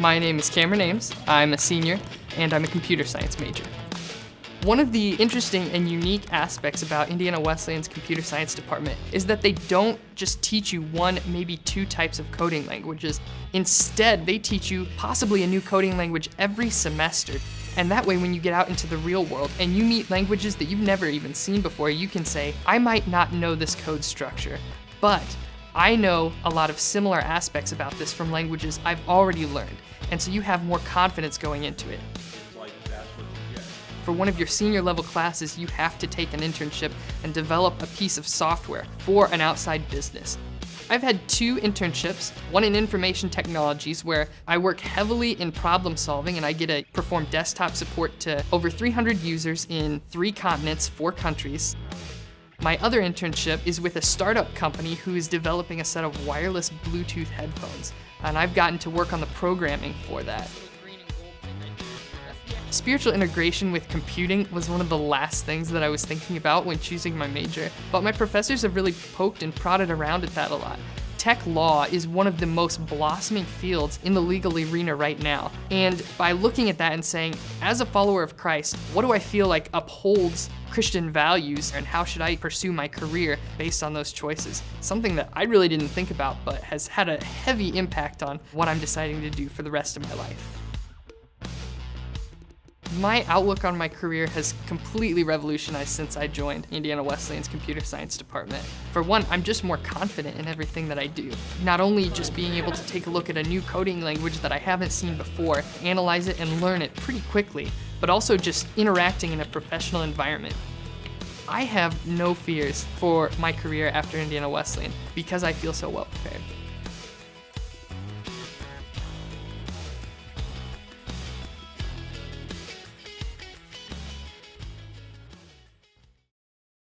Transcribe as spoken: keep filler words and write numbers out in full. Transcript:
My name is Cameron Ames. I'm a senior, and I'm a computer science major. One of the interesting and unique aspects about Indiana Wesleyan's computer science department is that they don't just teach you one, maybe two types of coding languages. Instead, they teach you possibly a new coding language every semester. And that way, when you get out into the real world and you meet languages that you've never even seen before, you can say, I might not know this code structure, but I know a lot of similar aspects about this from languages I've already learned. And so you have more confidence going into it. For one of your senior level classes, you have to take an internship and develop a piece of software for an outside business. I've had two internships, one in information technologies where I work heavily in problem solving and I get to perform desktop support to over three hundred users in three continents, four countries. My other internship is with a startup company who is developing a set of wireless Bluetooth headphones, and I've gotten to work on the programming for that. Spiritual integration with computing was one of the last things that I was thinking about when choosing my major, but my professors have really poked and prodded around at that a lot. Tech law is one of the most blossoming fields in the legal arena right now, and by looking at that and saying, as a follower of Christ, what do I feel like upholds Christian values, and how should I pursue my career based on those choices? Something that I really didn't think about, but has had a heavy impact on what I'm deciding to do for the rest of my life. My outlook on my career has completely revolutionized since I joined Indiana Wesleyan's computer science department. For one, I'm just more confident in everything that I do. Not only just being able to take a look at a new coding language that I haven't seen before, analyze it and learn it pretty quickly, but also just interacting in a professional environment. I have no fears for my career after Indiana Wesleyan because I feel so well prepared.